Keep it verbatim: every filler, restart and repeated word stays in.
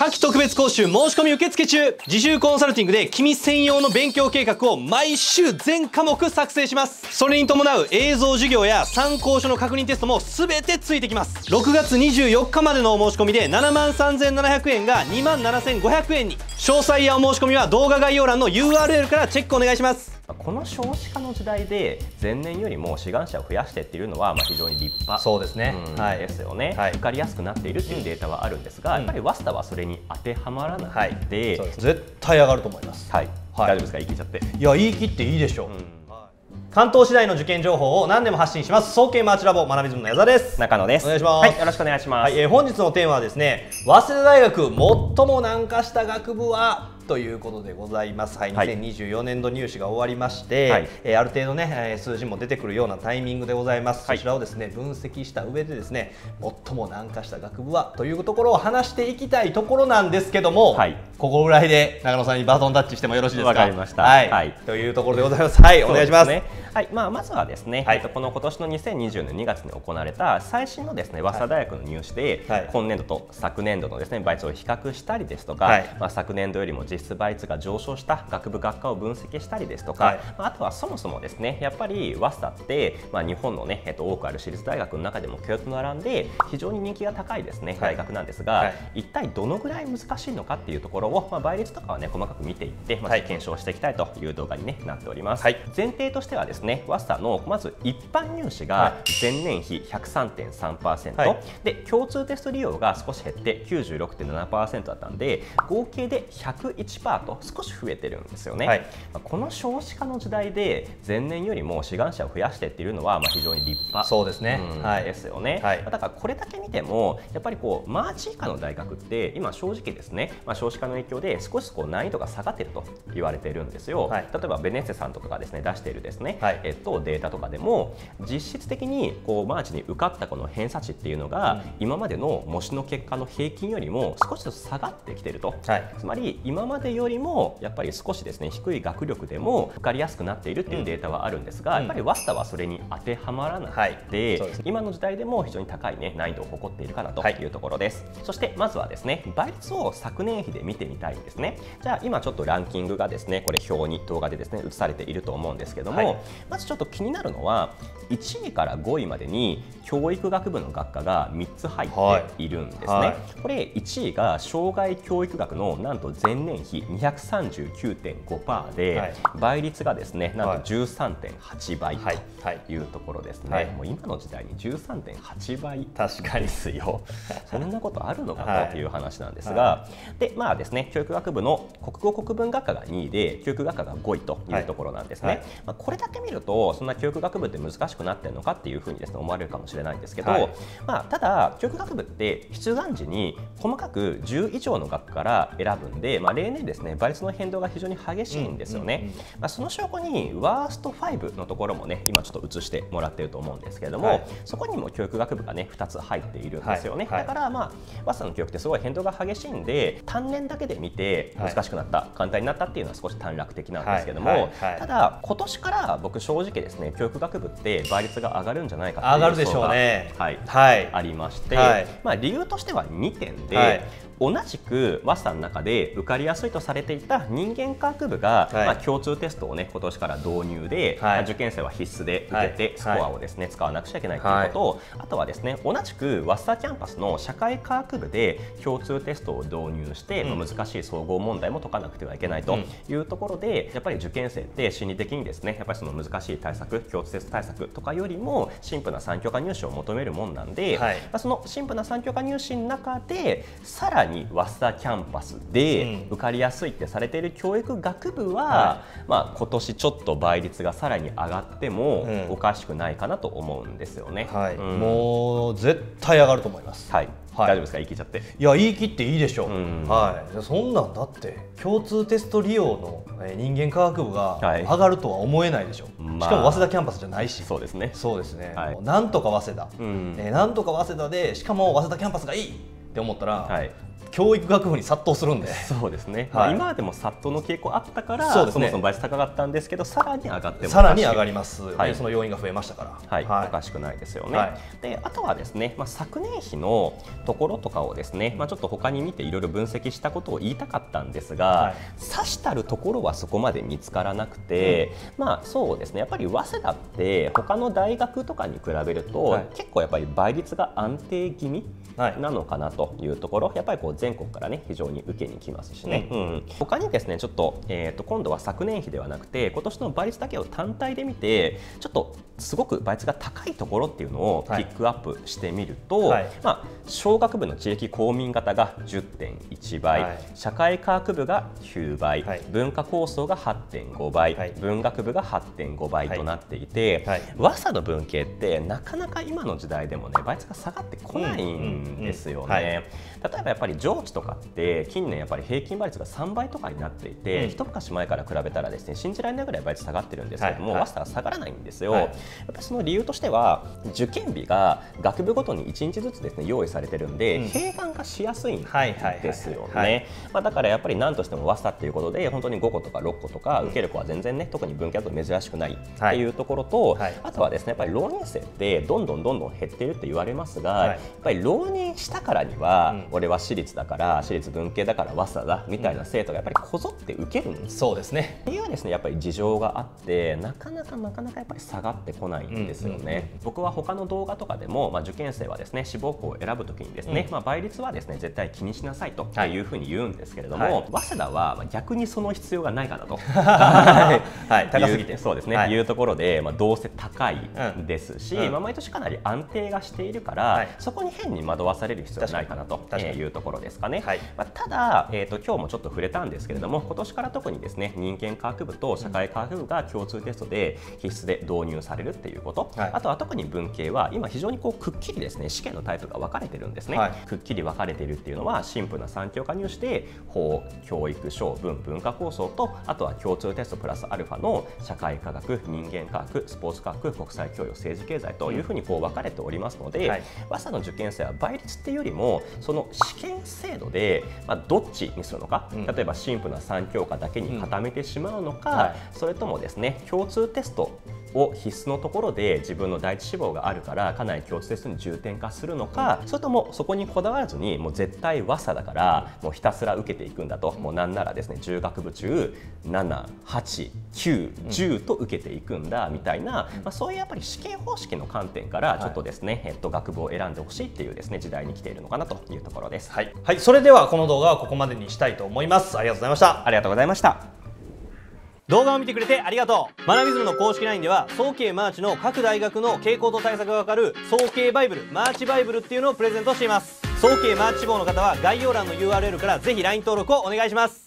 夏季特別講習申し込み受付中。自習コンサルティングで君専用の勉強計画を毎週全科目作成します。それに伴う映像授業や参考書の確認テストも全てついてきます。ろくがつにじゅうよっかまでのお申し込みで ななまんさんぜんななひゃくえんが にまんななせんごひゃくえんに。詳細やお申し込みは動画概要欄の ユーアールエル からチェックお願いします。この少子化の時代で前年よりも志願者を増やしてっていうのはまあ非常に立派そうですね、うん、はい、ですよね、はい、受かりやすくなっているっていうデータはあるんですが、うん、やっぱりワッサはそれに当てはまらないので、はい、絶対上がると思います、はい、はい、大丈夫ですか、言い切っちゃって。いや、言い切っていいでしょう、うん、関東市内の受験情報を何でも発信します早計マーチラボ学びズムの矢沢です。中野です。お願いします。はい、よろしくお願いします。はい、えー、本日のテーマはですね、早稲田大学最も難化した学部はということでございます。はい、にせんにじゅうよねんど入試が終わりまして、はい、えー、ある程度ね、えー、数字も出てくるようなタイミングでございます。はい、そちらをですね分析した上でですね、最も難化した学部はというところを話していきたいところなんですけども、はい、ここぐらいで中野さんにバトンタッチしてもよろしいですか。わかりました。はい、はい、というところでございます。はい、お願いします。ね、はい、まあまずはですね、はい、この今年のにせんにじゅうねんにがつに行われた最新のですね早稲田大学の入試で、はい、今年度と昨年度のですね倍率を比較したりですとか、はい、まあ昨年度よりも実実倍率が上昇した学部学科を分析したりですとか、はい、あとはそもそもですねやっぱりワッサって、まあ、日本のね、えっと、多くある私立大学の中でも教育と並んで非常に人気が高いですね、はい、大学なんですが、はい、一体どのぐらい難しいのかっていうところを、まあ、倍率とかはね細かく見ていって、まあ、検証していきたいという動画に、ね、なっております。はい、前提としてはですねワッサのまず一般入試が前年比 ひゃくさんてんさんパーセント、はい、で共通テスト利用が少し減って きゅうじゅうろくてんななパーセント だったんで合計でひゃくいちパーセントと少し増えてるんですよね。はい、この少子化の時代で前年よりも志願者を増やしてっていうのはまあ非常に立派そうですね、はい、ですよね。はい、だからこれだけ見てもやっぱりこうマーチ以下の大学って今正直ですね、まあ、少子化の影響で少しこう難易度が下がっていると言われているんですよ。はい、例えばベネッセさんとかがですね出しているですね、はい、えっとデータとかでも実質的にこうマーチに受かったこの偏差値っていうのが今までの模試の結果の平均よりも少しずつ下がってきていると。はい、つまり今までよりもやっぱり少しですね低い学力でも受かりやすくなっているっていうデータはあるんですが、うん、やっぱりワッサはそれに当てはまらないので、はい、今の時代でも非常に高い、ね、難易度を誇っているかなというところです。はい、そしてまずはですね倍率を昨年比で見てみたいんですね。じゃあ今ちょっとランキングがですねこれ表に動画でですね映されていると思うんですけども、はい、まずちょっと気になるのはいちいからごいまでに教育学部の学科がみっつ入っているんですね。はいはい、これいちいが障害教育学のなんと前年比 にひゃくさんじゅうきゅうてんごパーセント で、はい、倍率がですねなんと じゅうさんてんはちばいというところですね。はいはい、もう今の時代に じゅうさんてんはちばい確かですよそんなことあるのかなという話なんですが、はい、でまあですね教育学部の国語国文学科がにいで教育学科がごいというところなんですね。はいはい、まあこれだけ見るとそんな教育学部って難しくなってるのかっていうふうにですね思われるかもしれないんですけど、はい、まあただ教育学部って出願時に細かくじゅういじょうの学科から選ぶんで、まあ例年ですね倍率の変動が非常に激しいんですよね。まあその証拠にワーストファイブのところもね今ちょっと映してもらってると思うんですけれども、はい、そこにも教育学部がねふたつ入っているんですよね。はいはい、だからまあワッサの教育ってすごい変動が激しいんで単年だけで見て難しくなった、はい、簡単になったっていうのは少し短絡的なんですけども、ただ今年から僕正直ですね教育学部って倍率が上がるんじゃないかという予想がありまして、はい、まあ理由としてはにてんで、はい、同じくワッサの中で受かりやすいとされていた人間科学部が、はい、まあ共通テストをね今年から導入で、はい、受験生は必須で受けてスコアをですね、はい、使わなくちゃいけないということと、はい、あとはですね同じくワッサキャンパスの社会科学部で共通テストを導入して、うん、難しい総合問題も解かなくてはいけないというところで、うん、やっぱり受験生って心理的にですねやっぱりその難しい対策共通テスト対策とかよりもシンプルな三教科入試を求めるもんなんで、はい、まあそのシンプルな三教科入試の中でさらにワッサキャンパスで受かりやすいってされている教育学部は、うんはい、まあ今年ちょっと倍率がさらに上がってもおかしくないかなと思うんですよね。もう絶対上がると思います。はい、大丈夫ですか、言い切っちゃって。いや、言い切っていいでしょう。うん、はい、そんなんだって共通テスト利用の人間科学部が上がるとは思えないでしょう。はい、しかも早稲田キャンパスじゃないし。そうですね、そうですね、はい、なんとか早稲田、うん、なんとか早稲田でしかも早稲田キャンパスがいいって思ったら、はい、教育学部に殺到するんで、そうですね、はい、今でも殺到の傾向あったから、そもそも倍率高かったんですけど、さらに上がってもさらに上がります、はい、その要因が増えましたから、おかしくないですよね。はい、であとはですね、まあ、昨年比のところとかをですね、まあ、ちょっと他に見ていろいろ分析したことを言いたかったんですが、はい、指したるところはそこまで見つからなくて、うん、まあそうですね、やっぱり早稲田って、他の大学とかに比べると、はい、結構やっぱり倍率が安定気味なのかなというところ、やっぱりこう全国からね非常に受けに来ますしね、うんうん、他にですねちょっと、えーと今度は昨年比ではなくて今年の倍率だけを単体で見てちょっとすごく倍率が高いところっていうのをピックアップしてみると、はい、まあ、商学部の地域公民型が じゅってんいちばい、はい、社会科学部がきゅうばい、はい、文化構想が はってんごばい、はい、文学部が はってんごばいとなっていて、はいはい、早稲田の文系ってなかなか今の時代でもね倍率が下がってこないんですよね。例えばやっぱり上智とかって近年やっぱり平均倍率がさんばいとかになっていて、うん、一昔前から比べたらですね信じられないぐらい倍率下がってるんですけども、早稲田は下がらないんですよ。はい、やっぱりその理由としては受験日が学部ごとにいちにちずつですね用意されてるんで、うん、併願がしやすいんですよね。まあだからやっぱり何としても早稲田っていうことで本当にごことかろっことか受ける子は全然ね、うん、特に文系だと珍しくないっていうところと、はいはい、あとはですねやっぱり浪人生ってどんどんどんどん減ってるって言われますが、はい、やっぱり浪人したからには、うん、俺は私立だから私立文系だから早稲田みたいな生徒がやっぱりこぞって受けるんです。そうですね。っていうですねやっぱり事情があってなかなかなかなかやっぱり下がってこないんですよね。僕は他の動画とかでもまあ受験生はですね志望校を選ぶときにですね、うん、まあ倍率はですね絶対気にしなさいというふうに言うんですけれども、はい、早稲田は逆にその必要がないかなとはい高すぎてそうですね、はい、いうところでまあどうせ高いですし、うん、まあ毎年かなり安定がしているから、はい、そこに変に惑わされる必要はないかなというところですかね。はい、まあ、ただ、えーと、今日もちょっと触れたんですけれども、今年から特にですね人間科学部と社会科学部が共通テストで必須で導入されるっていうこと、はい、あとは特に文系は今非常にこうくっきりですね試験のタイプが分かれてるんですね。はい、くっきり分かれているっていうのはシンプルなさん教科入試で法、教育、小文、文化構想とあとは共通テストプラスアルファの社会科学、人間科学、スポーツ科学、国際教養、政治経済というふうにこう分かれておりますので、はい、早稲田の受験生は倍率っていうよりもその試験制度で、まあ、どっちにするのか、うん、例えばシンプルなさん教科だけに固めてしまうのか、うんはい、それともですね共通テストを必須のところで自分の第一志望があるからかなり共通テストに重点化するのか、うん、それともそこにこだわらずにもう絶対早稲田だからもうひたすら受けていくんだと、うん、もうなんならですねじゅう学部中なな、はち、きゅう、じゅうと受けていくんだみたいな、うんまあ、そういうやっぱり試験方式の観点からちょっとですね、はい、えっと学部を選んでほしいっていうですね時代に来ているのかなというところです。はい、はい、それではこの動画はここまでにしたいと思います。ありがとうございました。ありがとうございました。動画を見てくれてありがとう。マナビズムの公式 ライン では早慶マーチの各大学の傾向と対策がわかる早慶バイブル、マーチバイブルっていうのをプレゼントしています。早慶マーチ志望の方は概要欄の ユーアールエル からぜひ ライン 登録をお願いします。